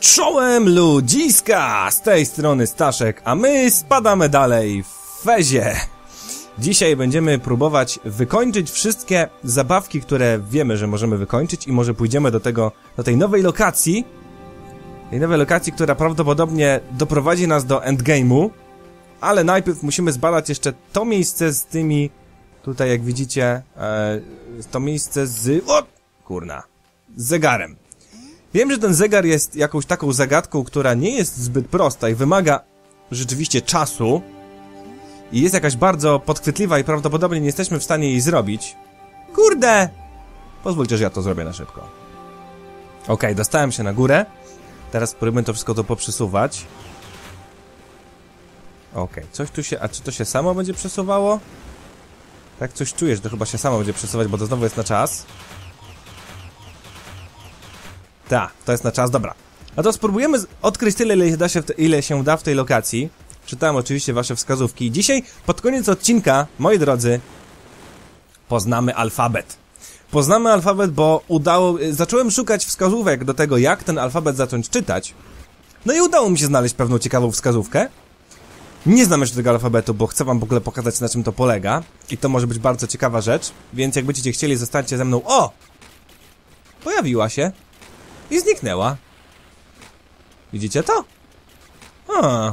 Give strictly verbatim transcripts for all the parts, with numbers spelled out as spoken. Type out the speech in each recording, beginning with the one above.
Czołem ludziska! Z tej strony Staszek, a my spadamy dalej w Fezie. Dzisiaj będziemy próbować wykończyć wszystkie zabawki, które wiemy, że możemy wykończyć i może pójdziemy do tego, do tej nowej lokacji. Tej nowej lokacji, która prawdopodobnie doprowadzi nas do endgame'u. Ale najpierw musimy zbadać jeszcze to miejsce z tymi... Tutaj jak widzicie... E, to miejsce z... O! Kurna. Z zegarem. Wiem, że ten zegar jest jakąś taką zagadką, która nie jest zbyt prosta i wymaga rzeczywiście czasu. I jest jakaś bardzo podchwytliwa i prawdopodobnie nie jesteśmy w stanie jej zrobić. Kurde! Pozwólcie, że ja to zrobię na szybko. Okej, okay, dostałem się na górę. Teraz spróbujmy to wszystko to poprzesuwać. Okej, okay, coś tu się... A czy to się samo będzie przesuwało? Tak coś czuję, że to chyba się samo będzie przesuwać, bo to znowu jest na czas. Tak, to jest na czas, dobra. A to spróbujemy odkryć tyle, ile się da się, w te, ile się da w tej lokacji. Czytałem oczywiście wasze wskazówki. I dzisiaj, pod koniec odcinka, moi drodzy, poznamy alfabet. Poznamy alfabet, bo udało... Zacząłem szukać wskazówek do tego, jak ten alfabet zacząć czytać. No i udało mi się znaleźć pewną ciekawą wskazówkę. Nie znam jeszcze tego alfabetu, bo chcę wam w ogóle pokazać, na czym to polega. I to może być bardzo ciekawa rzecz. Więc jak będziecie chcieli, zostańcie ze mną... O! Pojawiła się. I zniknęła. Widzicie to? A.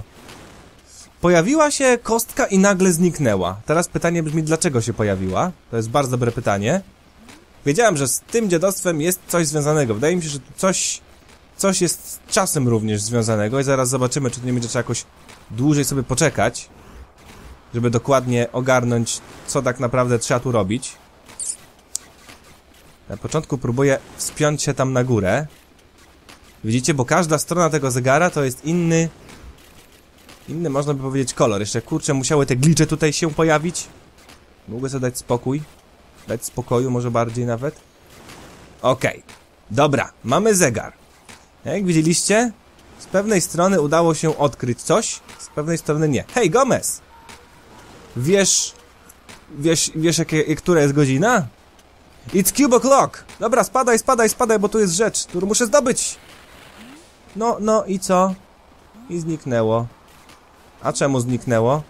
Pojawiła się kostka i nagle zniknęła. Teraz pytanie brzmi, dlaczego się pojawiła? To jest bardzo dobre pytanie. Wiedziałem, że z tym dziadostwem jest coś związanego. Wydaje mi się, że coś, coś jest z czasem również związanego. I zaraz zobaczymy, czy nie będzie trzeba jakoś dłużej sobie poczekać, żeby dokładnie ogarnąć, co tak naprawdę trzeba tu robić. Na początku próbuję wspiąć się tam na górę. Widzicie, bo każda strona tego zegara to jest inny... Inny, można by powiedzieć, kolor. Jeszcze, kurczę, musiały te glicze tutaj się pojawić. Mogę sobie dać spokój. Dać spokoju, może bardziej nawet. Okej. Dobra, mamy zegar. Jak widzieliście, z pewnej strony udało się odkryć coś, z pewnej strony nie. Hej, Gomez! Wiesz... Wiesz, wiesz, jakie, która jest godzina? It's cube o'clock! Dobra, spadaj, spadaj, spadaj, bo tu jest rzecz, którą muszę zdobyć! No, no i co? I zniknęło. A czemu zniknęło?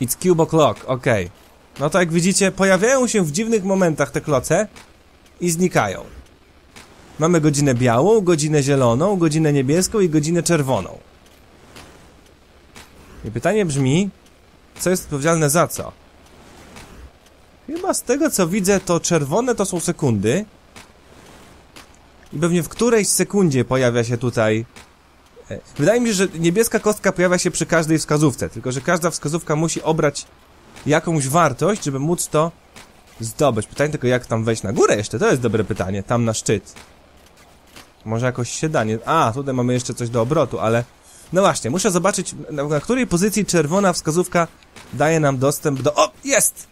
It's cube o'clock, okej. No to jak widzicie, pojawiają się w dziwnych momentach te kloce i znikają. Mamy godzinę białą, godzinę zieloną, godzinę niebieską i godzinę czerwoną. I pytanie brzmi, co jest odpowiedzialne za co? Chyba z tego, co widzę, to czerwone to są sekundy. I pewnie w którejś sekundzie pojawia się tutaj... Wydaje mi się, że niebieska kostka pojawia się przy każdej wskazówce, tylko że każda wskazówka musi obrać jakąś wartość, żeby móc to zdobyć. Pytanie tylko, jak tam wejść na górę jeszcze? To jest dobre pytanie, tam na szczyt. Może jakoś się da, nie... A, tutaj mamy jeszcze coś do obrotu, ale... No właśnie, muszę zobaczyć, na, na której pozycji czerwona wskazówka daje nam dostęp do... O! Jest!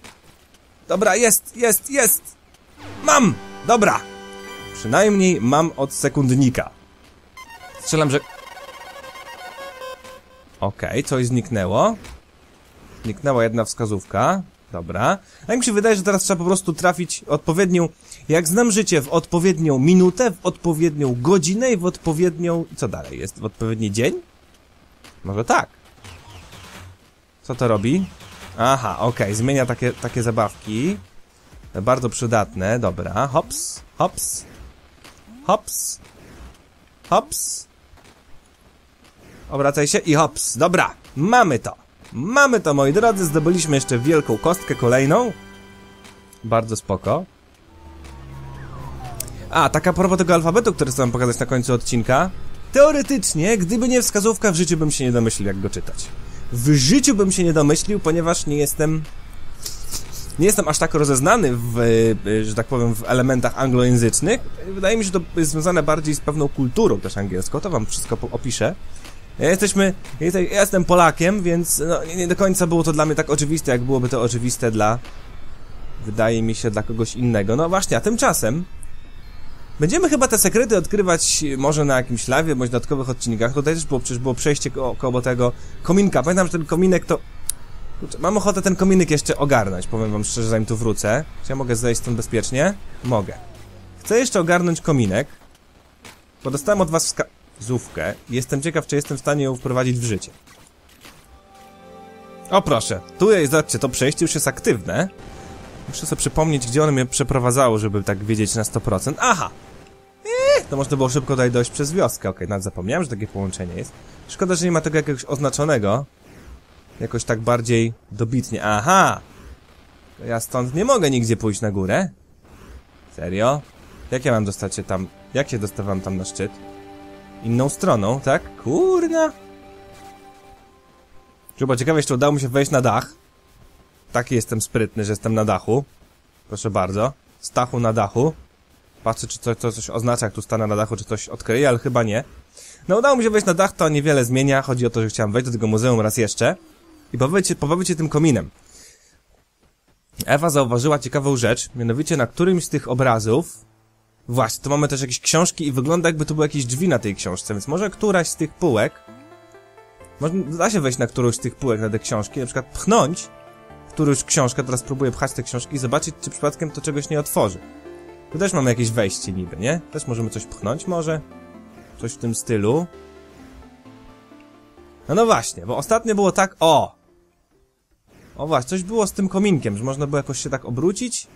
Dobra, jest, jest, jest! Mam! Dobra! Przynajmniej mam od sekundnika. Strzelam, że... Okej, okay, coś zniknęło. Zniknęła jedna wskazówka. Dobra. A mi się wydaje, że teraz trzeba po prostu trafić odpowiednią... Jak znam życie, w odpowiednią minutę, w odpowiednią godzinę i w odpowiednią... Co dalej jest? W odpowiedni dzień? Może tak. Co to robi? Aha, okej, okay. Zmienia takie, takie zabawki. Bardzo przydatne, dobra. Hops, hops, hops, hops. Obracaj się i hops, dobra. Mamy to, mamy to, moi drodzy. Zdobyliśmy jeszcze wielką kostkę kolejną. Bardzo spoko. A, taka propos tego alfabetu, który chcę wam pokazać na końcu odcinka. Teoretycznie, gdyby nie wskazówka, w życiu bym się nie domyślił, jak go czytać. W życiu bym się nie domyślił, ponieważ nie jestem... Nie jestem aż tak rozeznany w, że tak powiem, w elementach anglojęzycznych. Wydaje mi się, że to jest związane bardziej z pewną kulturą też angielską. To wam wszystko opiszę. Ja jesteśmy... Ja jestem Polakiem, więc no, nie, nie do końca było to dla mnie tak oczywiste, jak byłoby to oczywiste dla... Wydaje mi się, dla kogoś innego. No właśnie, a tymczasem... Będziemy chyba te sekrety odkrywać może na jakimś live'ie, bądź dodatkowych odcinkach. Tutaj też było, przecież było przejście ko koło tego kominka. Pamiętam, że ten kominek to... Mam ochotę ten kominek jeszcze ogarnąć, powiem wam szczerze, zanim tu wrócę. Czy ja mogę zejść stąd bezpiecznie? Mogę. Chcę jeszcze ogarnąć kominek. Bo dostałem od was wskazówkę i jestem ciekaw, czy jestem w stanie ją wprowadzić w życie. O proszę, tu jest, zobaczcie, to przejście już jest aktywne. Muszę sobie przypomnieć, gdzie ono mnie przeprowadzało, żeby tak wiedzieć na sto procent. Aha! Eee, to można było szybko tutaj dojść przez wioskę. Okej, okay, nawet zapomniałem, że takie połączenie jest. Szkoda, że nie ma tego jakiegoś oznaczonego. Jakoś tak bardziej dobitnie. Aha! Ja stąd nie mogę nigdzie pójść na górę. Serio? Jak ja mam dostać się tam? Jak się dostawam tam na szczyt? Inną stroną, tak? Kurna! Chyba ciekawe, czy udało mi się wejść na dach. Taki jestem sprytny, że jestem na dachu. Proszę bardzo. Stachu na dachu. Patrzę, czy coś, coś oznacza, jak tu stanę na dachu, czy coś odkryję, ale chyba nie. No udało mi się wejść na dach, to niewiele zmienia. Chodzi o to, że chciałem wejść do tego muzeum raz jeszcze. I pobawić się, pobawić się tym kominem. Ewa zauważyła ciekawą rzecz, mianowicie na którymś z tych obrazów... Właśnie, tu mamy też jakieś książki i wygląda, jakby tu były jakieś drzwi na tej książce, więc może któraś z tych półek... Może da się wejść na którąś z tych półek, na te książki, na przykład pchnąć którąś książkę, teraz próbuję pchać te książki i zobaczyć, czy przypadkiem to czegoś nie otworzy. Tu też mamy jakieś wejście niby, nie? Też możemy coś pchnąć, może? Coś w tym stylu. No no właśnie, bo ostatnio było tak... O! O właśnie, coś było z tym kominkiem, że można było jakoś się tak obrócić.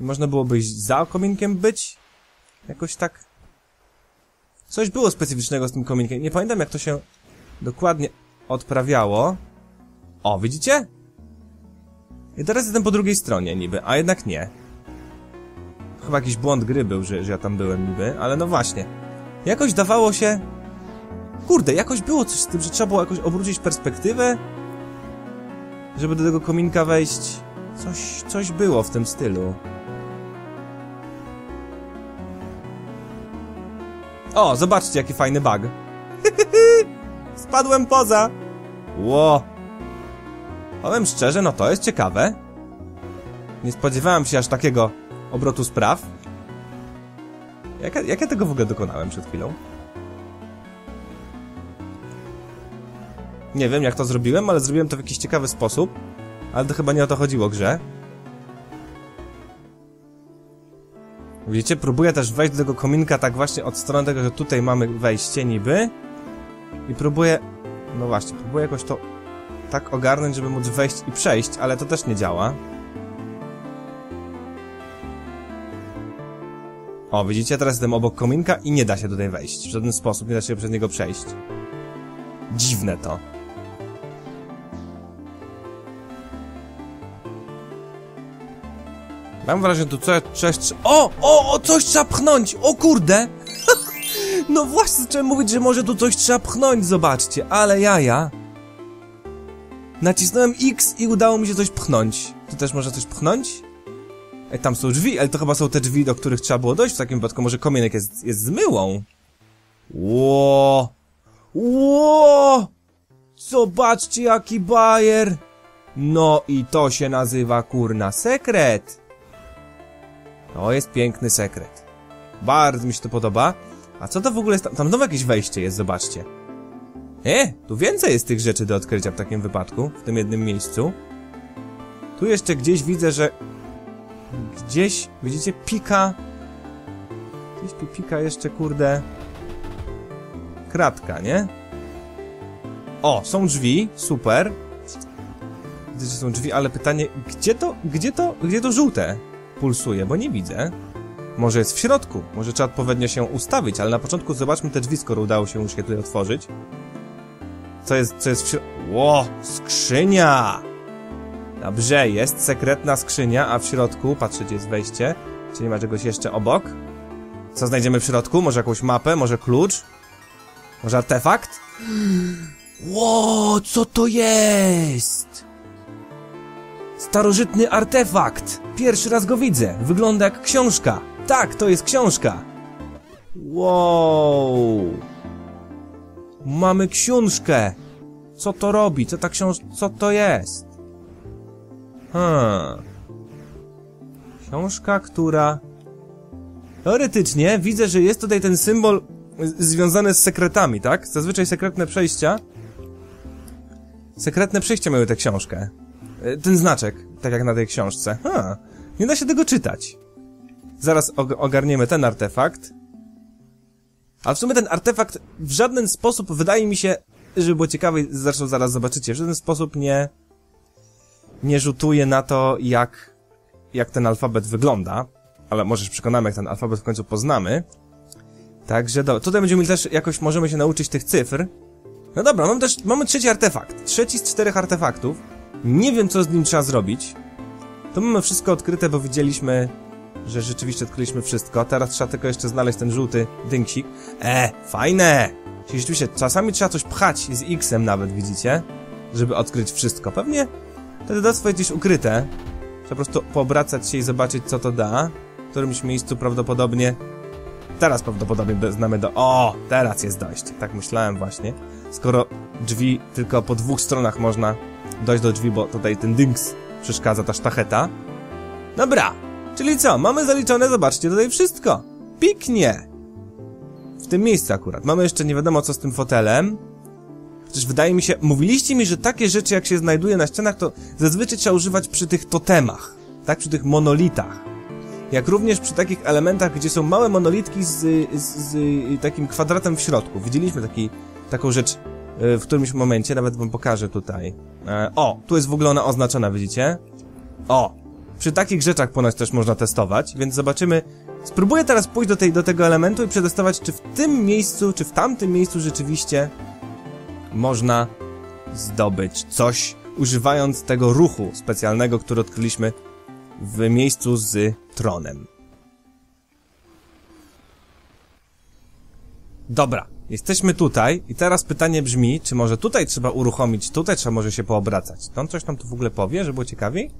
I można byłoby za kominkiem być. Jakoś tak... Coś było specyficznego z tym kominkiem. Nie pamiętam, jak to się dokładnie odprawiało. O, widzicie? I teraz jestem po drugiej stronie niby, a jednak nie. Chyba jakiś błąd gry był, że, że ja tam byłem niby, ale no właśnie. Jakoś dawało się... Kurde, jakoś było coś z tym, że trzeba było jakoś obrócić perspektywę, żeby do tego kominka wejść. Coś, coś było w tym stylu. O, zobaczcie, jaki fajny bug. Spadłem poza. Ło. Powiem szczerze, no to jest ciekawe. Nie spodziewałem się aż takiego obrotu spraw. Jak, jak ja tego w ogóle dokonałem przed chwilą? Nie wiem, jak to zrobiłem, ale zrobiłem to w jakiś ciekawy sposób. Ale to chyba nie o to chodziło grze. Widzicie, próbuję też wejść do tego kominka tak właśnie od strony tego, że tutaj mamy wejście niby. I próbuję... No właśnie, próbuję jakoś to tak ogarnąć, żeby móc wejść i przejść, ale to też nie działa. O, widzicie, teraz jestem obok kominka i nie da się tutaj wejść. W żaden sposób nie da się przez niego przejść. Dziwne to. Mam wrażenie, tu coś, coś... O! O! O! Coś trzeba pchnąć! O kurde! No właśnie, zacząłem mówić, że może tu coś trzeba pchnąć, zobaczcie, ale jaja. Nacisnąłem X i udało mi się coś pchnąć. Tu też można coś pchnąć? Ej, tam są drzwi, ale to chyba są te drzwi, do których trzeba było dojść w takim wypadku. Może komienek jest, jest z myłą? Ło! Ło! Zobaczcie, jaki bajer! No i to się nazywa, kurna, sekret! To jest piękny sekret. Bardzo mi się to podoba. A co to w ogóle jest tam? Tam znowu jakieś wejście jest, zobaczcie. E, tu więcej jest tych rzeczy do odkrycia w takim wypadku, w tym jednym miejscu. Tu jeszcze gdzieś widzę, że... Gdzieś, widzicie, pika... Gdzieś tu pika jeszcze, kurde... Kratka, nie? O, są drzwi, super. Widzę, że są drzwi, ale pytanie, gdzie to, gdzie to, gdzie to żółte pulsuje, bo nie widzę. Może jest w środku, może trzeba odpowiednio się ustawić, ale na początku zobaczmy te drzwi, skoro udało się już je tutaj otworzyć. Co jest, co jest w środku? Ło, skrzynia! Dobrze, jest sekretna skrzynia, a w środku, patrzcie, jest wejście, czy nie ma czegoś jeszcze obok. Co znajdziemy w środku? Może jakąś mapę, może klucz? Może artefakt? Ło, co to jest? Starożytny artefakt! Pierwszy raz go widzę! Wygląda jak książka! Tak, to jest książka! Wow! Mamy książkę! Co to robi? Co ta książka... Co to jest? Hmm... Książka, która... Teoretycznie widzę, że jest tutaj ten symbol związany z sekretami, tak? Zazwyczaj sekretne przejścia... Sekretne przejścia miały tę książkę. Ten znaczek, tak jak na tej książce. Ha, nie da się tego czytać. Zaraz og- ogarniemy ten artefakt. A w sumie ten artefakt w żaden sposób, wydaje mi się, żeby było ciekawe, zresztą zaraz zobaczycie, w żaden sposób nie... nie rzutuje na to, jak... jak ten alfabet wygląda. Ale może się przekonamy, jak ten alfabet w końcu poznamy. Także do... tutaj będziemy też jakoś, możemy się nauczyć tych cyfr. No dobra, mamy też... mamy trzeci artefakt. Trzeci z czterech artefaktów. Nie wiem, co z nim trzeba zrobić. To mamy wszystko odkryte, bo widzieliśmy... że rzeczywiście odkryliśmy wszystko. Teraz trzeba tylko jeszcze znaleźć ten żółty dynksik. E, fajne! Czyli rzeczywiście czasami trzeba coś pchać z X-em nawet, widzicie? Żeby odkryć wszystko. Pewnie te dodatki jest gdzieś ukryte. Trzeba po prostu poobracać się i zobaczyć, co to da. W którymś miejscu prawdopodobnie... Teraz prawdopodobnie znamy do... O! Teraz jest dojście. Tak myślałem właśnie. Skoro drzwi tylko po dwóch stronach można dojść do drzwi, bo tutaj ten dynks przeszkadza, ta sztacheta. Dobra! Czyli co? Mamy zaliczone, zobaczcie, tutaj wszystko. Piknie! W tym miejscu akurat. Mamy jeszcze nie wiadomo co z tym fotelem. Chociaż wydaje mi się... Mówiliście mi, że takie rzeczy jak się znajduje na ścianach, to zazwyczaj trzeba używać przy tych totemach. Tak? Przy tych monolitach. Jak również przy takich elementach, gdzie są małe monolitki z, z, z takim kwadratem w środku. Widzieliśmy taki, taką rzecz w którymś momencie. Nawet wam pokażę tutaj. E, o! Tu jest w ogóle ona oznaczona, widzicie? O! Przy takich rzeczach ponoć też można testować, więc zobaczymy. Spróbuję teraz pójść do, tej, do tego elementu i przetestować, czy w tym miejscu, czy w tamtym miejscu rzeczywiście można zdobyć coś, używając tego ruchu specjalnego, który odkryliśmy w miejscu z tronem. Dobra, jesteśmy tutaj i teraz pytanie brzmi, czy może tutaj trzeba uruchomić, tutaj trzeba może się poobracać. To on coś tam tu w ogóle powie, żeby było ciekawiej?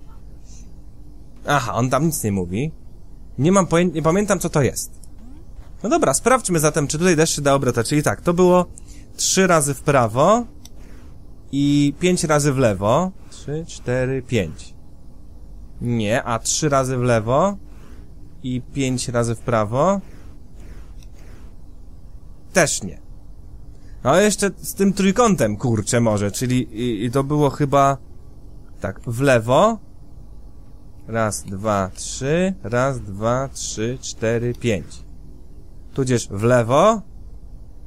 Aha, on tam nic nie mówi. Nie mam pojęcia, nie pamiętam co to jest. No dobra, sprawdźmy zatem, czy tutaj też się da obracać. Czyli tak, to było trzy razy w prawo i pięć razy w lewo. trzy, cztery, pięć. Nie, a trzy razy w lewo i pięć razy w prawo. Też nie. No jeszcze z tym trójkątem, kurczę, może. Czyli i, i to było chyba... Tak, w lewo... Raz, dwa, trzy. Raz, dwa, trzy, cztery, pięć. Tudzież w lewo.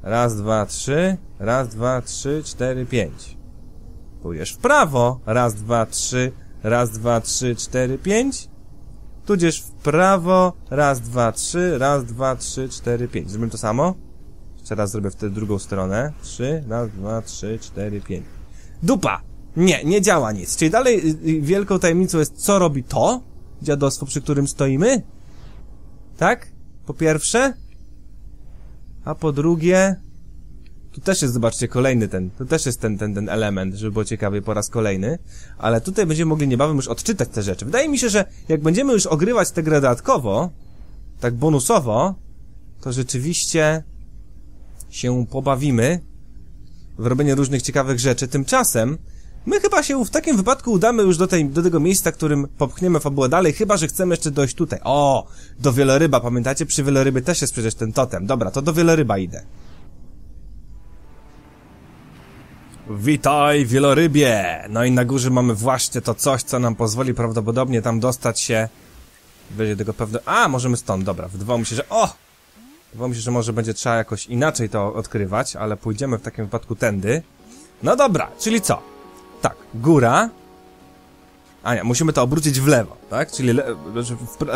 Raz, dwa, trzy. Raz, dwa, trzy, cztery, pięć. Pójdziesz w prawo. Raz, dwa, trzy. Raz, dwa, trzy, cztery, pięć. Tudzież w prawo. Raz, dwa, trzy. Raz, dwa, trzy, cztery, pięć. Zrobimy to samo. Jeszcze raz zrobię w tę drugą stronę. Trzy, raz, dwa, trzy, cztery, pięć. Dupa! Nie, nie działa nic. Czyli dalej wielką tajemnicą jest, co robi to dziadostwo, przy którym stoimy. Tak? Po pierwsze. A po drugie... Tu też jest, zobaczcie, kolejny ten... Tu też jest ten, ten, ten element, żeby było ciekawie po raz kolejny. Ale tutaj będziemy mogli niebawem już odczytać te rzeczy. Wydaje mi się, że jak będziemy już ogrywać tę grę dodatkowo, tak bonusowo, to rzeczywiście się pobawimy w robienie różnych ciekawych rzeczy. Tymczasem my chyba się w takim wypadku udamy już do, tej, do tego miejsca, którym popchniemy fabułę dalej, chyba że chcemy jeszcze dojść tutaj. O, do wieloryba, pamiętacie? Przy wieloryby też jest przecież ten totem. Dobra, to do wieloryba idę. Witaj, wielorybie! No i na górze mamy właśnie to coś, co nam pozwoli prawdopodobnie tam dostać się... Będzie tego pewno... A, możemy stąd, dobra. Wydawało mi się, że... O! Wydawało mi się, że może będzie trzeba jakoś inaczej to odkrywać, ale pójdziemy w takim wypadku tędy. No dobra, czyli co? Tak, góra. A nie, musimy to obrócić w lewo, tak? Czyli le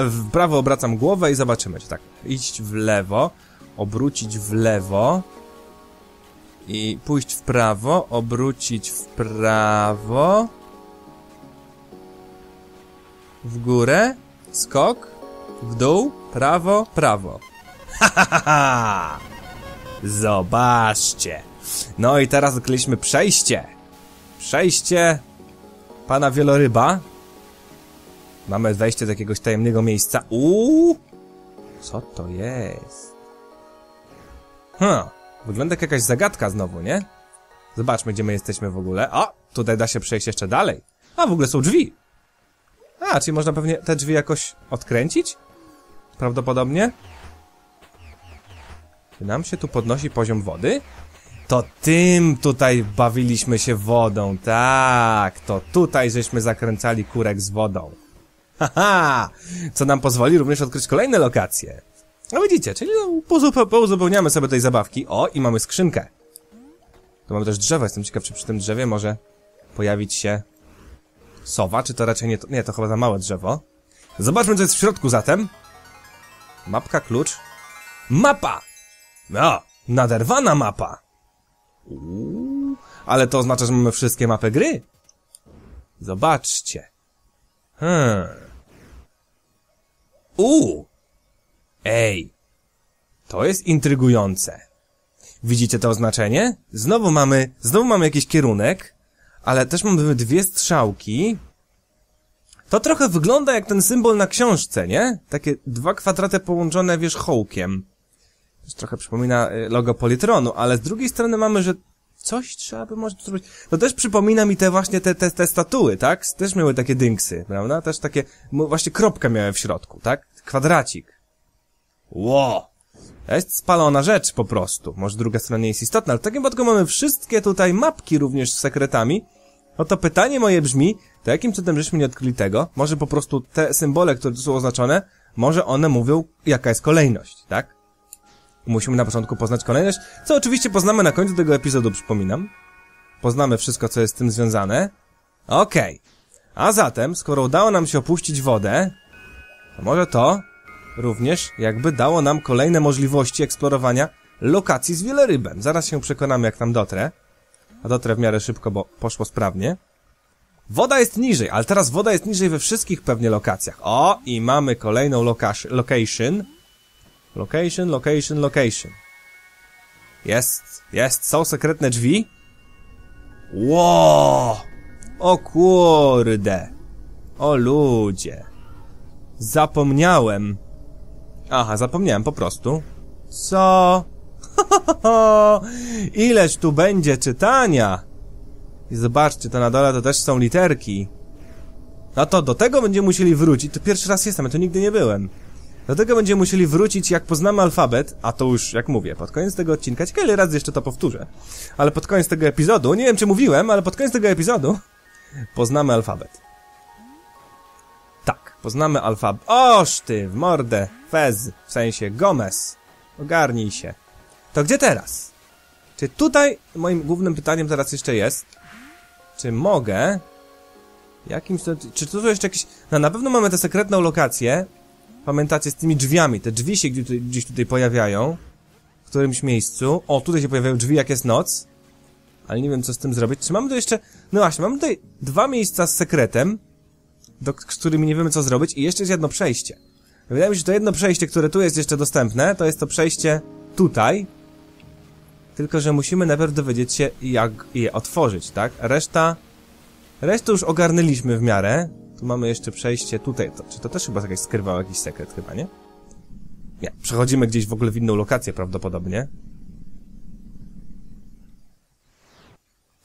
w prawo obracam głowę i zobaczymy, czy tak. Iść w lewo, obrócić w lewo i pójść w prawo, obrócić w prawo, w górę, skok, w dół, prawo, prawo. Ha, ha, ha, ha. Zobaczcie. No i teraz odkryliśmy przejście. Przejście pana wieloryba. Mamy wejście do jakiegoś tajemnego miejsca. Uuu! Co to jest? Hm. Wygląda jak jakaś zagadka znowu, nie? Zobaczmy, gdzie my jesteśmy w ogóle. O! Tutaj da się przejść jeszcze dalej. A, w ogóle są drzwi. A, czyli można pewnie te drzwi jakoś odkręcić? Prawdopodobnie. Czy nam się tu podnosi poziom wody? To tym tutaj bawiliśmy się wodą, tak, to tutaj żeśmy zakręcali kurek z wodą. Haha, co nam pozwoli również odkryć kolejne lokacje. No widzicie, czyli pouzupełniamy sobie tej zabawki. O, i mamy skrzynkę. Tu mamy też drzewo, jestem ciekaw, czy przy tym drzewie może pojawić się sowa, czy to raczej nie... To, nie, to chyba za małe drzewo. Zobaczmy, co jest w środku zatem. Mapka, klucz. Mapa! No, naderwana mapa. Uuu, ale to oznacza, że mamy wszystkie mapy gry. Zobaczcie. Hmm. Uuu. Ej. To jest intrygujące. Widzicie to oznaczenie? Znowu mamy, znowu mamy jakiś kierunek, ale też mamy dwie strzałki. To trochę wygląda jak ten symbol na książce, nie? Takie dwa kwadraty połączone wierzchołkiem. To trochę przypomina logo Politronu, ale z drugiej strony mamy, że coś trzeba by może zrobić. To też przypomina mi te właśnie te, te, te statuły, tak? Też miały takie dynksy, prawda? Też takie, właśnie kropkę miały w środku, tak? Kwadracik. Ło! To jest spalona rzecz po prostu. Może druga strona nie jest istotna, ale w takim przypadku mamy wszystkie tutaj mapki również z sekretami. No to pytanie moje brzmi, to jakim cudem żeśmy nie odkryli tego? Może po prostu te symbole, które są oznaczone, może one mówią, jaka jest kolejność, tak? Musimy na początku poznać kolejność, co oczywiście poznamy na końcu tego epizodu, przypominam. Poznamy wszystko, co jest z tym związane. Okej. Okay. A zatem, skoro udało nam się opuścić wodę, to może to również jakby dało nam kolejne możliwości eksplorowania lokacji z wielorybem. Zaraz się przekonamy, jak tam dotrę. A dotrę w miarę szybko, bo poszło sprawnie. Woda jest niżej, ale teraz woda jest niżej we wszystkich pewnie lokacjach. O, i mamy kolejną lokasz, location. Location, location, location. Jest, jest, są sekretne drzwi. Ło! O kurde. O ludzie. Zapomniałem. Aha, zapomniałem po prostu. Co? Ileż tu będzie czytania. I zobaczcie, to na dole to też są literki. No to do tego będziemy musieli wrócić. To pierwszy raz jestem, ja tu nigdy nie byłem. Do tego będziemy musieli wrócić, jak poznamy alfabet, a to już, jak mówię, pod koniec tego odcinka, ciekawe ile razy jeszcze to powtórzę, ale pod koniec tego epizodu, nie wiem czy mówiłem, ale pod koniec tego epizodu poznamy alfabet. Tak, poznamy alfabet. Oż ty, w mordę, Fez, w sensie Gomez, ogarnij się. To gdzie teraz? Czy tutaj, moim głównym pytaniem teraz jeszcze jest, czy mogę, jakimś, czy tu jeszcze jakieś, no na pewno mamy tę sekretną lokację. Pamiętacie, z tymi drzwiami, te drzwi się gdzieś tutaj, gdzieś tutaj pojawiają w którymś miejscu, o tutaj się pojawiają drzwi jak jest noc, ale nie wiem co z tym zrobić, czy mamy tu jeszcze, no właśnie, mamy tutaj dwa miejsca z sekretem, do, z którymi nie wiemy co zrobić i jeszcze jest jedno przejście. Wydaje mi się, że to jedno przejście, które tu jest jeszcze dostępne, to jest to przejście tutaj, tylko że musimy najpierw dowiedzieć się jak je otworzyć, tak, reszta, resztę już ogarnęliśmy w miarę. Tu mamy jeszcze przejście tutaj. To, czy to też chyba jakaś skrywał jakiś sekret chyba, nie? Nie. Przechodzimy gdzieś w ogóle w inną lokację prawdopodobnie.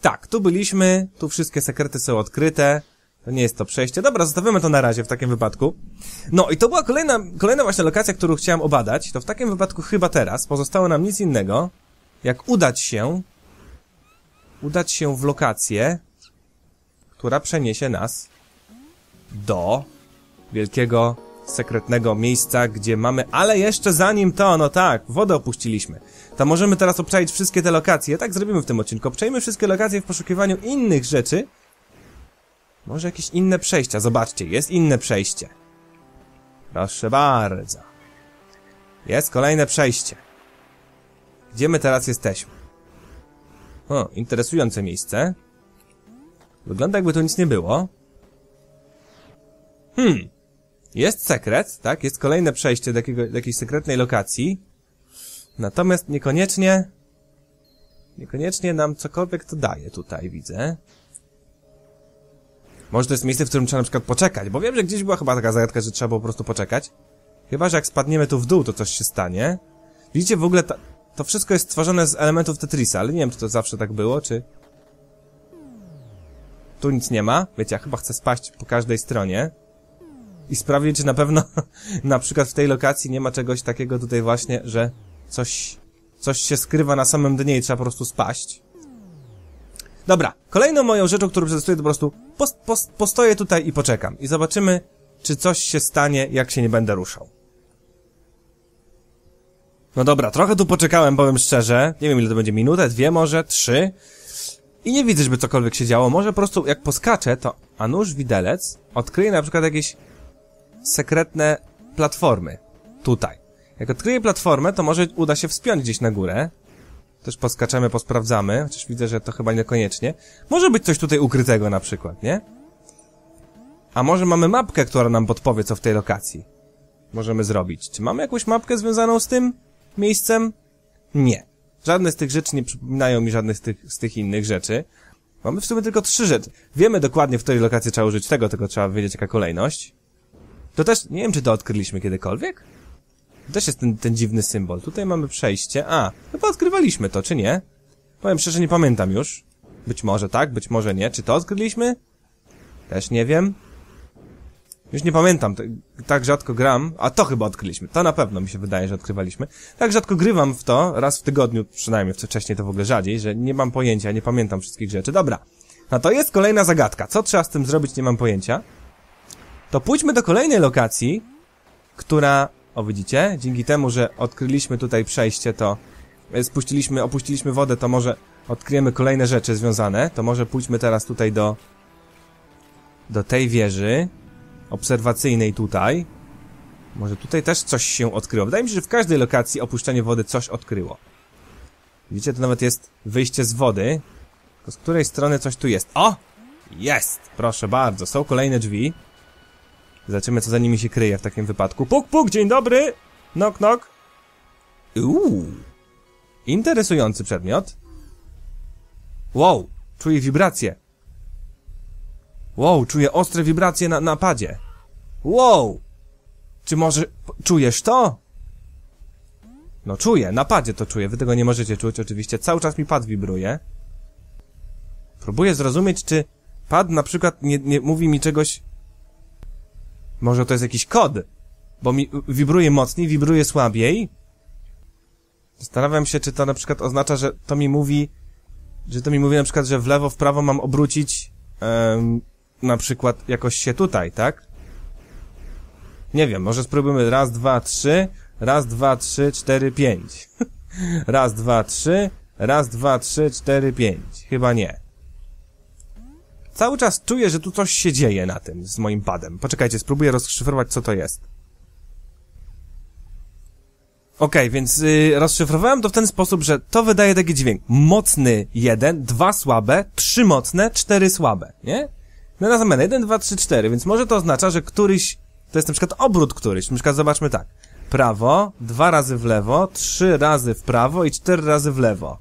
Tak, tu byliśmy. Tu wszystkie sekrety są odkryte. To nie jest to przejście. Dobra, zostawimy to na razie w takim wypadku. No i to była kolejna, kolejna właśnie lokacja, którą chciałem obadać. To w takim wypadku chyba teraz pozostało nam nic innego, jak udać się udać się w lokację, która przeniesie nas do wielkiego, sekretnego miejsca, gdzie mamy... Ale jeszcze zanim to, no tak, wodę opuściliśmy. To możemy teraz obczaić wszystkie te lokacje. Tak zrobimy w tym odcinku. Obczajmy wszystkie lokacje w poszukiwaniu innych rzeczy. Może jakieś inne przejścia. Zobaczcie, jest inne przejście. Proszę bardzo. Jest kolejne przejście. Gdzie my teraz jesteśmy? O, interesujące miejsce. Wygląda jakby tu nic nie było. Hmm, jest sekret, tak? Jest kolejne przejście do, jakiego, do jakiejś sekretnej lokacji. Natomiast niekoniecznie... Niekoniecznie nam cokolwiek to daje tutaj, widzę. Może to jest miejsce, w którym trzeba na przykład poczekać, bo wiem, że gdzieś była chyba taka zagadka, że trzeba było po prostu poczekać. Chyba, że jak spadniemy tu w dół, to coś się stanie. Widzicie, w ogóle ta, to wszystko jest stworzone z elementów Tetrisa, ale nie wiem, czy to zawsze tak było, czy... Tu nic nie ma. Wiecie, ja chyba chcę spaść po każdej stronie. I sprawdzić, czy na pewno na przykład w tej lokacji nie ma czegoś takiego tutaj właśnie, że coś, coś się skrywa na samym dnie i trzeba po prostu spaść. Dobra, kolejną moją rzeczą, którą przetestuję, to po prostu post, post, postoję tutaj i poczekam. I zobaczymy, czy coś się stanie, jak się nie będę ruszał. No dobra, trochę tu poczekałem, powiem szczerze. Nie wiem ile to będzie, minutę, dwie może, trzy. I nie widzę, żeby cokolwiek się działo. Może po prostu jak poskaczę, to a nuż widelec odkryje na przykład jakieś sekretne platformy. Tutaj. Jak odkryję platformę, to może uda się wspiąć gdzieś na górę. Też poskaczemy, posprawdzamy. Chociaż widzę, że to chyba niekoniecznie. Może być coś tutaj ukrytego na przykład, nie? A może mamy mapkę, która nam podpowie, co w tej lokacji możemy zrobić. Czy mamy jakąś mapkę związaną z tym miejscem? Nie. Żadne z tych rzeczy nie przypominają mi żadnych z tych, z tych innych rzeczy. Mamy w sumie tylko trzy rzeczy. Wiemy dokładnie, w której lokacji trzeba użyć tego, tylko trzeba wiedzieć, jaka kolejność. To też, nie wiem, czy to odkryliśmy kiedykolwiek? To też jest ten, ten dziwny symbol. Tutaj mamy przejście. A, chyba odkrywaliśmy to, czy nie? Powiem szczerze, nie pamiętam już. Być może tak, być może nie. Czy to odkryliśmy? Też nie wiem. Już nie pamiętam, tak rzadko gram, a to chyba odkryliśmy, to na pewno mi się wydaje, że odkrywaliśmy. Tak rzadko grywam w to, raz w tygodniu, przynajmniej wcześniej to w ogóle rzadziej, że nie mam pojęcia, nie pamiętam wszystkich rzeczy. Dobra, no to jest kolejna zagadka, co trzeba z tym zrobić, nie mam pojęcia. To pójdźmy do kolejnej lokacji, która, o widzicie, dzięki temu, że odkryliśmy tutaj przejście, to spuściliśmy, opuściliśmy wodę, to może odkryjemy kolejne rzeczy związane, to może pójdźmy teraz tutaj do, do tej wieży obserwacyjnej tutaj. Może tutaj też coś się odkryło. Wydaje mi się, że w każdej lokacji opuszczenie wody coś odkryło. Widzicie, to nawet jest wyjście z wody. Tylko z której strony coś tu jest. O! Jest! Proszę bardzo, są kolejne drzwi. Zobaczymy, co za nimi się kryje w takim wypadku. Puk, puk, dzień dobry! Knock, knock. Uuu. Interesujący przedmiot. Wow, czuję wibracje. Wow, czuję ostre wibracje na, na padzie. Wow! Czy może... czujesz to? No czuję, na padzie to czuję. Wy tego nie możecie czuć oczywiście. Cały czas mi pad wibruje. Próbuję zrozumieć, czy pad na przykład nie, nie mówi mi czegoś... Może to jest jakiś kod? Bo mi wibruje mocniej, wibruje słabiej. Zastanawiam się, czy to na przykład oznacza, że to mi mówi... Że to mi mówi na przykład, że w lewo, w prawo mam obrócić... Um, na przykład jakoś się tutaj, tak? Nie wiem, może spróbujmy raz, dwa, trzy, raz, dwa, trzy, cztery, pięć. Raz, dwa, trzy, raz, dwa, trzy, cztery, pięć. Chyba nie. Cały czas czuję, że tu coś się dzieje na tym, z moim padem. Poczekajcie, spróbuję rozszyfrować, co to jest. Okej, okay, więc yy, rozszyfrowałem to w ten sposób, że to wydaje taki dźwięk. Mocny jeden, dwa słabe, trzy mocne, cztery słabe, nie? No na zamianę jeden, dwa, trzy, cztery, więc może to oznacza, że któryś, to jest na przykład obrót któryś, na przykład zobaczmy tak. Prawo, dwa razy w lewo, trzy razy w prawo i cztery razy w lewo.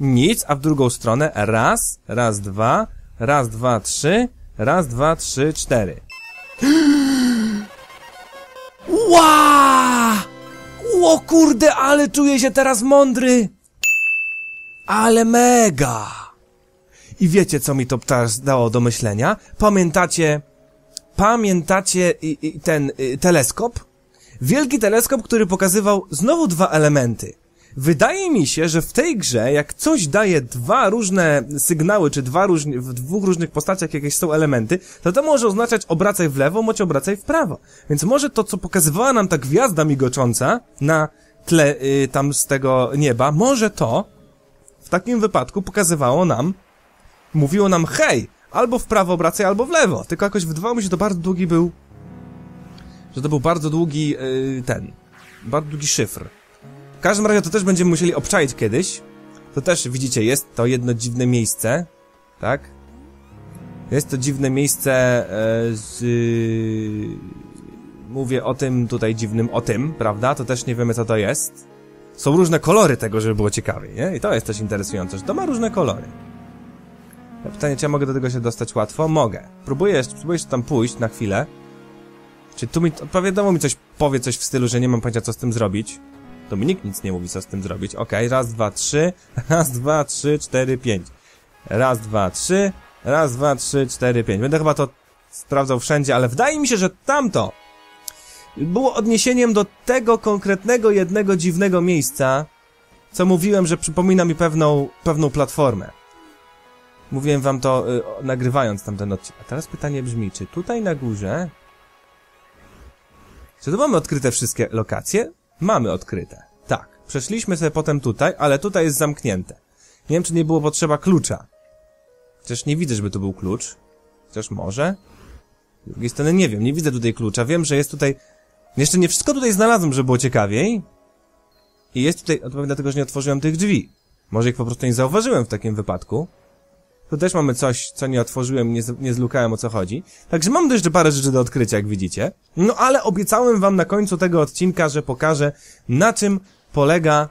Nic, a w drugą stronę raz, raz, dwa, raz, dwa, trzy, raz, dwa, trzy, cztery. Ła! O kurde, ale czuję się teraz mądry! Ale mega! I wiecie, co mi to teraz dało do myślenia? Pamiętacie... Pamiętacie i, i ten y, teleskop? Wielki teleskop, który pokazywał znowu dwa elementy. Wydaje mi się, że w tej grze, jak coś daje dwa różne sygnały, czy dwa różni, w dwóch różnych postaciach jakieś są elementy, to to może oznaczać obracaj w lewo, bądź obracaj w prawo. Więc może to, co pokazywała nam ta gwiazda migocząca na tle yy, tam z tego nieba, może to w takim wypadku pokazywało nam, mówiło nam hej, albo w prawo obracaj, albo w lewo. Tylko jakoś wydawało mi się, że to bardzo długi był, że to był bardzo długi yy, ten, bardzo długi szyfr. W każdym razie to też będziemy musieli obczaić kiedyś. To też, widzicie, jest to jedno dziwne miejsce. Tak? Jest to dziwne miejsce e, z... E, mówię o tym tutaj dziwnym, o tym, prawda? To też nie wiemy, co to jest. Są różne kolory tego, żeby było ciekawie, nie? I to jest też interesujące, że to ma różne kolory. Ja pytanie, czy ja mogę do tego się dostać łatwo? Mogę. Próbuję, próbuję jeszcze tam pójść na chwilę. Czy tu mi... Wiadomo, mi coś powie, coś w stylu, że nie mam pojęcia, co z tym zrobić. To mi nikt nic nie mówi, co z tym zrobić. Okej, raz, dwa, trzy, raz, dwa, trzy, cztery, pięć. Raz, dwa, trzy, raz, dwa, trzy, cztery, pięć. Będę chyba to sprawdzał wszędzie, ale wydaje mi się, że tamto było odniesieniem do tego konkretnego, jednego dziwnego miejsca, co mówiłem, że przypomina mi pewną, pewną platformę. Mówiłem wam to, yy, nagrywając tamten odcinek. A teraz pytanie brzmi, czy tutaj na górze... Czy tu mamy odkryte wszystkie lokacje? Mamy odkryte. Tak. Przeszliśmy sobie potem tutaj, ale tutaj jest zamknięte. Nie wiem, czy nie było potrzeba klucza. Chociaż nie widzę, żeby to był klucz. Chociaż może. Z drugiej strony nie wiem, nie widzę tutaj klucza. Wiem, że jest tutaj... Jeszcze nie wszystko tutaj znalazłem, żeby było ciekawiej. I jest tutaj... Odpowiedź dlatego, że nie otworzyłem tych drzwi. Może ich po prostu nie zauważyłem w takim wypadku. Tu też mamy coś, co nie otworzyłem, nie, z, nie zlukałem, o co chodzi. Także mam jeszcze parę rzeczy do odkrycia, jak widzicie. No ale obiecałem wam na końcu tego odcinka, że pokażę, na czym polega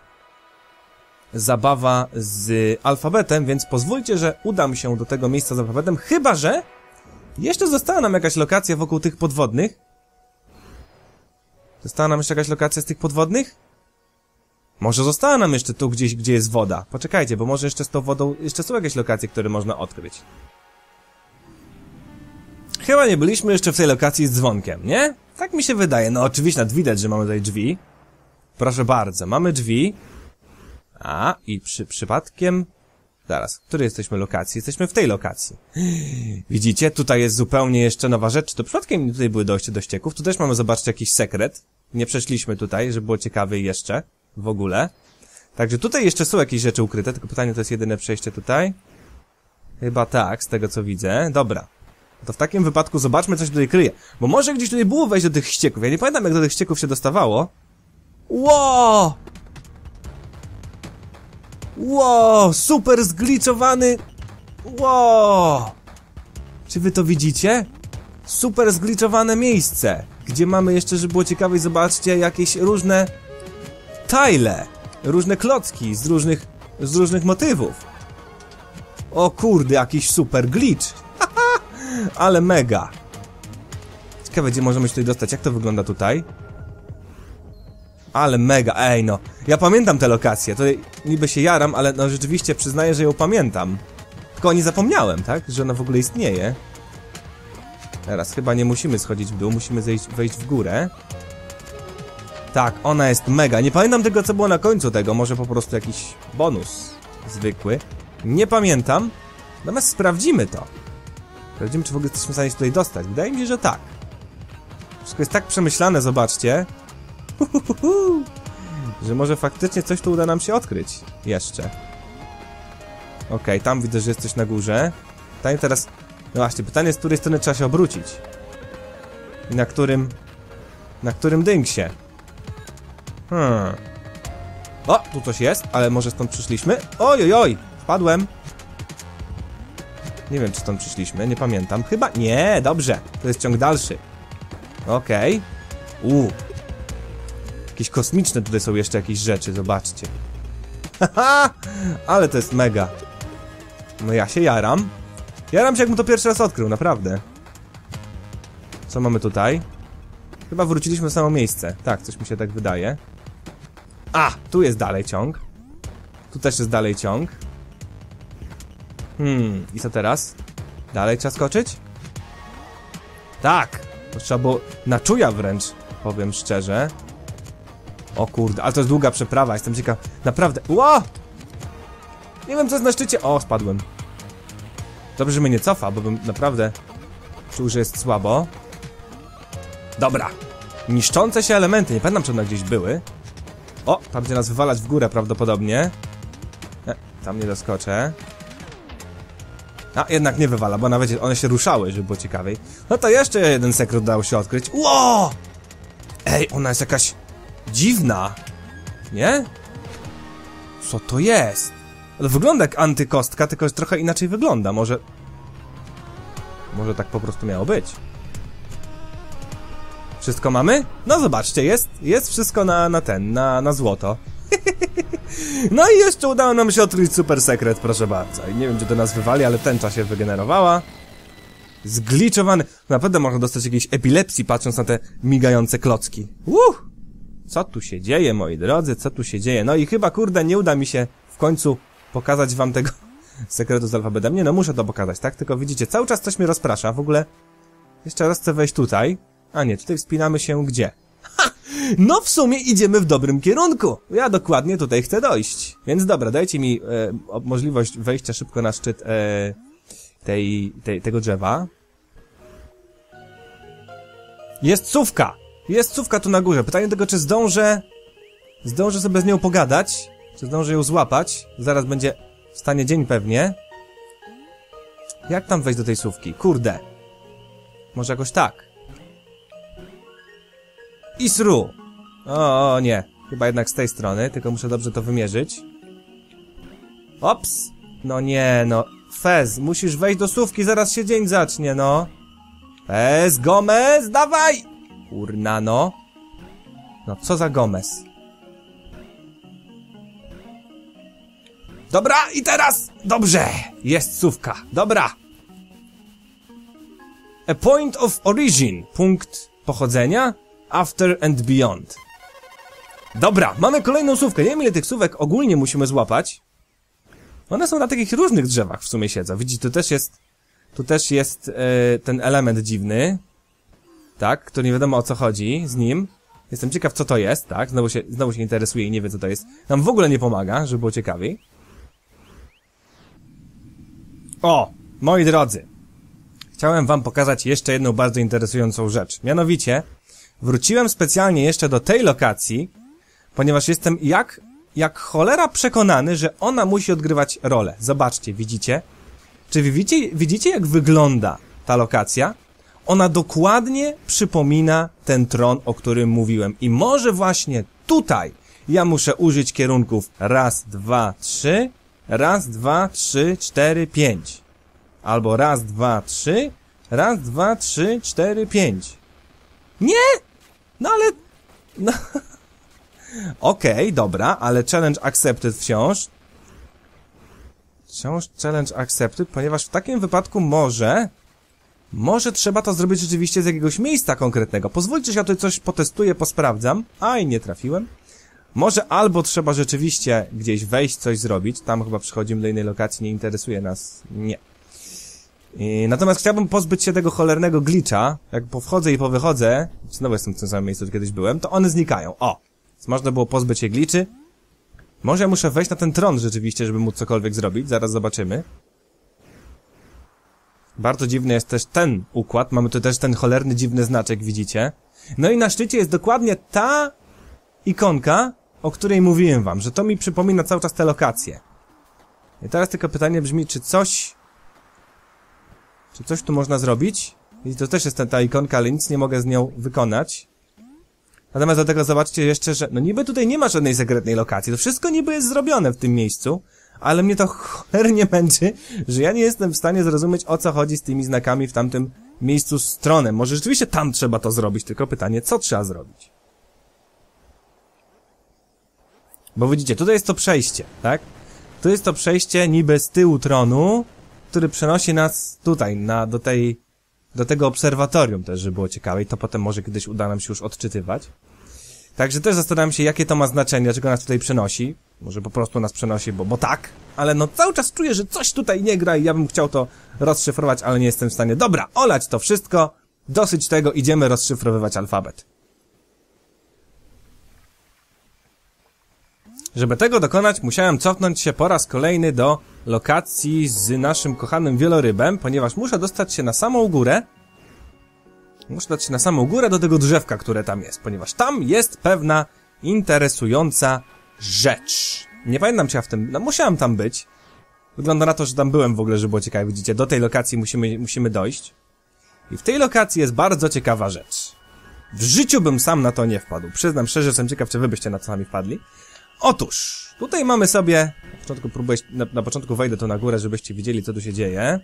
zabawa z alfabetem, więc pozwólcie, że udam się do tego miejsca z alfabetem, chyba że jeszcze została nam jakaś lokacja wokół tych podwodnych. Została nam jeszcze jakaś lokacja z tych podwodnych? Może została nam jeszcze tu gdzieś, gdzie jest woda. Poczekajcie, bo może jeszcze z tą wodą... Jeszcze są jakieś lokacje, które można odkryć. Chyba nie byliśmy jeszcze w tej lokacji z dzwonkiem, nie? Tak mi się wydaje. No oczywiście, nawet widać, że mamy tutaj drzwi. Proszę bardzo, mamy drzwi. A, i przy przypadkiem... Zaraz, w której jesteśmy lokacji? Jesteśmy w tej lokacji. Widzicie, tutaj jest zupełnie jeszcze nowa rzecz. To przypadkiem tutaj były dojście do ścieków. Tu też mamy, zobaczcie, jakiś sekret. Nie przeszliśmy tutaj, żeby było ciekawiej jeszcze. W ogóle. Także tutaj jeszcze są jakieś rzeczy ukryte, tylko pytanie, to jest jedyne przejście tutaj? Chyba tak, z tego co widzę. Dobra. To w takim wypadku zobaczmy, co się tutaj kryje. Bo może gdzieś tutaj było wejść do tych ścieków. Ja nie pamiętam, jak do tych ścieków się dostawało. Wow! Wow! Super zgliczowany! Wow! Czy wy to widzicie? Super zgliczowane miejsce! Gdzie mamy jeszcze, żeby było ciekawiej, zobaczcie, jakieś różne... Tajle, różne klocki z różnych, z różnych motywów. O kurde, jakiś super glitch. Ale mega. Ciekawe, gdzie możemy się tutaj dostać, jak to wygląda tutaj. Ale mega, ej no. Ja pamiętam tę lokację, tutaj niby się jaram, ale no rzeczywiście przyznaję, że ją pamiętam. Tylko nie zapomniałem, tak, że ona w ogóle istnieje. Teraz chyba nie musimy schodzić w dół, musimy zejść, wejść w górę. Tak, ona jest mega. Nie pamiętam tego, co było na końcu tego. Może po prostu jakiś bonus zwykły. Nie pamiętam. Natomiast sprawdzimy to. Sprawdzimy, czy w ogóle jesteśmy w stanie się tutaj dostać. Wydaje mi się, że tak. Wszystko jest tak przemyślane, zobaczcie. Uhuhuhu, że może faktycznie coś tu uda nam się odkryć. Jeszcze. Okej, tam widzę, że jest coś na górze. Pytanie teraz... No właśnie, pytanie, z której strony trzeba się obrócić. I na którym... Na którym dynk się. Hmm. O, tu coś jest, ale może stąd przyszliśmy? Ojojoj, oj, wpadłem. Nie wiem, czy stąd przyszliśmy, nie pamiętam. Chyba, nie, dobrze, to jest ciąg dalszy. Okej. Okay. Uuu. Jakieś kosmiczne tutaj są jeszcze jakieś rzeczy, zobaczcie. Haha, ale to jest mega. No ja się jaram. Jaram się, jakbym to pierwszy raz odkrył, naprawdę. Co mamy tutaj? Chyba wróciliśmy w samo miejsce. Tak, coś mi się tak wydaje. A, tu jest dalej ciąg. Tu też jest dalej ciąg. Hmm, i co teraz? Dalej trzeba skoczyć? Tak! To trzeba było na czuja wręcz, powiem szczerze. O kurde, ale to jest długa przeprawa, jestem ciekaw. Naprawdę, ło! Nie wiem, co jest na szczycie. O, spadłem. Dobrze, że mnie nie cofa, bo bym naprawdę czuł, że jest słabo. Dobra. Niszczące się elementy. Nie pamiętam, czy one gdzieś były. O, tam będzie nas wywalać w górę prawdopodobnie. E, tam nie doskoczę. A, jednak nie wywala, bo nawet one się ruszały, żeby było ciekawiej. No to jeszcze jeden sekret dał się odkryć. Ło! Ej, ona jest jakaś dziwna. Nie? Co to jest? To wygląda jak antykostka, tylko trochę inaczej wygląda. Może... Może tak po prostu miało być. Wszystko mamy? No zobaczcie, jest, jest wszystko na, na ten, na, na złoto. No i jeszcze udało nam się odkryć super sekret, proszę bardzo. I nie wiem, czy to nas wywali, ale tęcza się wygenerowała. Zgliczowany. Naprawdę można dostać jakiejś epilepsji, patrząc na te migające klocki. Uff! Co tu się dzieje, moi drodzy? Co tu się dzieje? No i chyba, kurde, nie uda mi się w końcu pokazać wam tego sekretu z alfabetem. Nie, no muszę to pokazać, tak? Tylko widzicie, cały czas coś mnie rozprasza. W ogóle jeszcze raz chcę wejść tutaj. A nie, tutaj wspinamy się gdzie? Ha! No w sumie idziemy w dobrym kierunku. Ja dokładnie tutaj chcę dojść. Więc dobra, dajcie mi e, możliwość wejścia szybko na szczyt e, tej, tej, tego drzewa. Jest sówka! Jest sówka tu na górze. Pytanie tego, czy zdążę Zdążę sobie z nią pogadać. Czy zdążę ją złapać? Zaraz będzie w stanie dzień pewnie. Jak tam wejść do tej sówki? Kurde. Może jakoś tak. Isru! O, o, nie. Chyba jednak z tej strony, tylko muszę dobrze to wymierzyć. Ops! No nie, no. Fez, musisz wejść do sówki, zaraz się dzień zacznie, no. Fez, Gomez, dawaj! Kurna, no. No, co za Gomez? Dobra, i teraz! Dobrze! Jest sówka, dobra. A point of origin. Punkt pochodzenia. After and beyond. Dobra, mamy kolejną sówkę. Nie wiem, ile tych sówek ogólnie musimy złapać. One są na takich różnych drzewach w sumie siedzą. Widzicie, tu też jest... Tu też jest yy, ten element dziwny. Tak, który nie wiadomo o co chodzi z nim. Jestem ciekaw, co to jest, tak? Znowu się, znowu się interesuje i nie wie, co to jest. Nam w ogóle nie pomaga, żeby było ciekawiej. O, moi drodzy. Chciałem wam pokazać jeszcze jedną bardzo interesującą rzecz. Mianowicie... Wróciłem specjalnie jeszcze do tej lokacji, ponieważ jestem jak, jak cholera przekonany, że ona musi odgrywać rolę. Zobaczcie, widzicie? Czy widzicie, widzicie jak wygląda ta lokacja? Ona dokładnie przypomina ten tron, o którym mówiłem. I może właśnie tutaj ja muszę użyć kierunków raz, dwa, trzy, raz, dwa, trzy, cztery, pięć. Albo raz, dwa, trzy, raz, dwa, trzy, cztery, pięć. Nie! No ale... No... Okej, okay, dobra, ale challenge accepted wciąż. Wciąż challenge accepted, ponieważ w takim wypadku może... Może trzeba to zrobić rzeczywiście z jakiegoś miejsca konkretnego. Pozwólcie, że ja tutaj coś potestuję, posprawdzam. Aj, nie trafiłem. Może albo trzeba rzeczywiście gdzieś wejść, coś zrobić. Tam chyba przychodzimy do innej lokacji, nie interesuje nas. Nie. I, natomiast chciałbym pozbyć się tego cholernego glitcha. Jak powchodzę i powychodzę, znowu jestem w tym samym miejscu, gdzie kiedyś byłem, to one znikają. O! Więc można było pozbyć się glitchy. Może ja muszę wejść na ten tron rzeczywiście, żeby móc cokolwiek zrobić. Zaraz zobaczymy. Bardzo dziwny jest też ten układ. Mamy tu też ten cholerny, dziwny znaczek, widzicie? No i na szczycie jest dokładnie ta ikonka, o której mówiłem wam, że to mi przypomina cały czas te lokacje. I teraz tylko pytanie brzmi, czy coś... Czy coś tu można zrobić? I to też jest ta, ta ikonka, ale nic nie mogę z nią wykonać. Natomiast do tego zobaczcie jeszcze, że... No niby tutaj nie ma żadnej sekretnej lokacji. To wszystko niby jest zrobione w tym miejscu. Ale mnie to cholernie męczy, że ja nie jestem w stanie zrozumieć, o co chodzi z tymi znakami w tamtym miejscu z tronem. Może rzeczywiście tam trzeba to zrobić, tylko pytanie, co trzeba zrobić? Bo widzicie, tutaj jest to przejście, tak? Tu jest to przejście niby z tyłu tronu... który przenosi nas tutaj, na, do tej, do tego obserwatorium też, żeby było ciekawe i to potem może kiedyś uda nam się już odczytywać. Także też zastanawiam się, jakie to ma znaczenie, dlaczego nas tutaj przenosi. Może po prostu nas przenosi, bo, bo tak, ale no cały czas czuję, że coś tutaj nie gra i ja bym chciał to rozszyfrować, ale nie jestem w stanie. Dobra, olać to wszystko, dosyć tego, idziemy rozszyfrowywać alfabet. Żeby tego dokonać, musiałem cofnąć się po raz kolejny do lokacji z naszym kochanym wielorybem, ponieważ muszę dostać się na samą górę. Muszę dostać się na samą górę do tego drzewka, które tam jest, ponieważ tam jest pewna interesująca rzecz. Nie pamiętam, czy ja w tym... No, musiałem tam być. Wygląda na to, że tam byłem w ogóle, żeby było ciekawe. Widzicie, do tej lokacji musimy, musimy dojść. I w tej lokacji jest bardzo ciekawa rzecz. W życiu bym sam na to nie wpadł. Przyznam szczerze, że jestem ciekaw, czy wy byście na to sami wpadli. Otóż, tutaj mamy sobie... Na początku, próbuję, na, na początku wejdę tu na górę, żebyście widzieli, co tu się dzieje.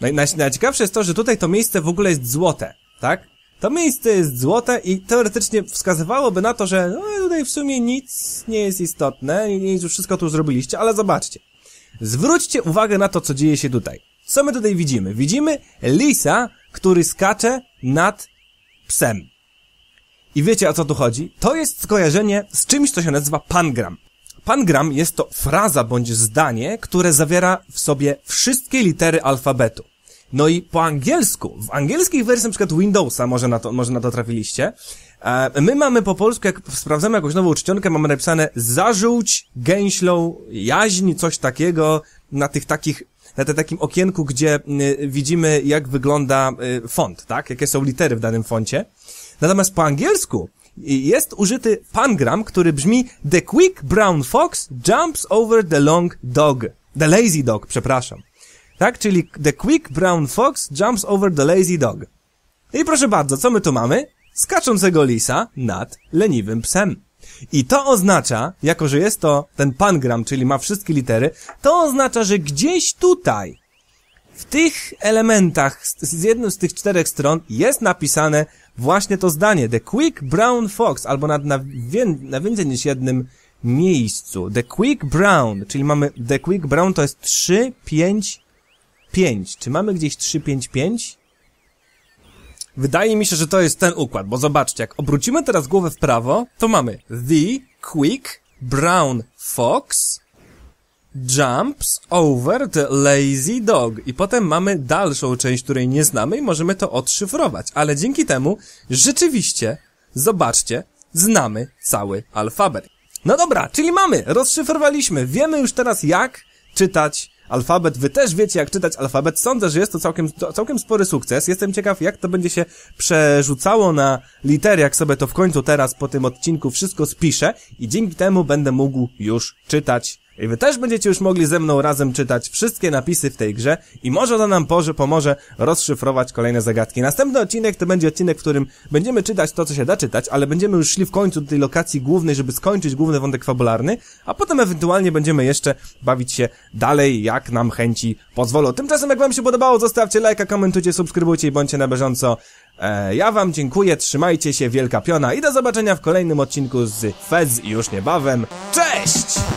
Naj, naj, najciekawsze jest to, że tutaj to miejsce w ogóle jest złote, tak? To miejsce jest złote i teoretycznie wskazywałoby na to, że no, tutaj w sumie nic nie jest istotne, nic, już wszystko tu zrobiliście, ale zobaczcie. Zwróćcie uwagę na to, co dzieje się tutaj. Co my tutaj widzimy? Widzimy lisa, który skacze nad psem. I wiecie, o co tu chodzi? To jest skojarzenie z czymś, co się nazywa pangram. Pangram jest to fraza bądź zdanie, które zawiera w sobie wszystkie litery alfabetu. No i po angielsku, w angielskiej wersji np. Windowsa, może na to, może na to trafiliście, my mamy po polsku, jak sprawdzamy jakąś nową czcionkę, mamy napisane zarzuć gęślą jaźń, coś takiego, na tych takich... na tym takim okienku, gdzie y, widzimy, jak wygląda y, font, tak? Jakie są litery w danym foncie. Natomiast po angielsku jest użyty pangram, który brzmi The quick brown fox jumps over the long dog. The lazy dog, przepraszam. Tak, czyli The quick brown fox jumps over the lazy dog. I proszę bardzo, co my tu mamy? Skaczącego lisa nad leniwym psem. I to oznacza, jako że jest to ten pangram, czyli ma wszystkie litery, to oznacza, że gdzieś tutaj, w tych elementach, z jedną z tych czterech stron jest napisane właśnie to zdanie. The quick brown fox, albo na, na, na więcej niż jednym miejscu. The quick brown, czyli mamy the quick brown to jest trzy, pięć, pięć. Czy mamy gdzieś trzy, pięć, pięć? Wydaje mi się, że to jest ten układ, bo zobaczcie, jak obrócimy teraz głowę w prawo, to mamy The quick brown fox jumps over the lazy dog. I potem mamy dalszą część, której nie znamy i możemy to odszyfrować. Ale dzięki temu rzeczywiście, zobaczcie, znamy cały alfabet. No dobra, czyli mamy, rozszyfrowaliśmy. Wiemy już teraz, jak czytać alfabet. Wy też wiecie, jak czytać alfabet. Sądzę, że jest to całkiem, całkiem spory sukces. Jestem ciekaw, jak to będzie się przerzucało na litery, jak sobie to w końcu teraz po tym odcinku wszystko spiszę i dzięki temu będę mógł już czytać. I wy też będziecie już mogli ze mną razem czytać wszystkie napisy w tej grze i może to nam pomoże rozszyfrować kolejne zagadki. Następny odcinek to będzie odcinek, w którym będziemy czytać to, co się da czytać, ale będziemy już szli w końcu do tej lokacji głównej, żeby skończyć główny wątek fabularny, a potem ewentualnie będziemy jeszcze bawić się dalej, jak nam chęci pozwolą. Tymczasem, jak wam się podobało, zostawcie lajka, komentujcie, subskrybujcie i bądźcie na bieżąco. E, ja wam dziękuję, trzymajcie się, wielka piona i do zobaczenia w kolejnym odcinku z Fez już niebawem. Cześć!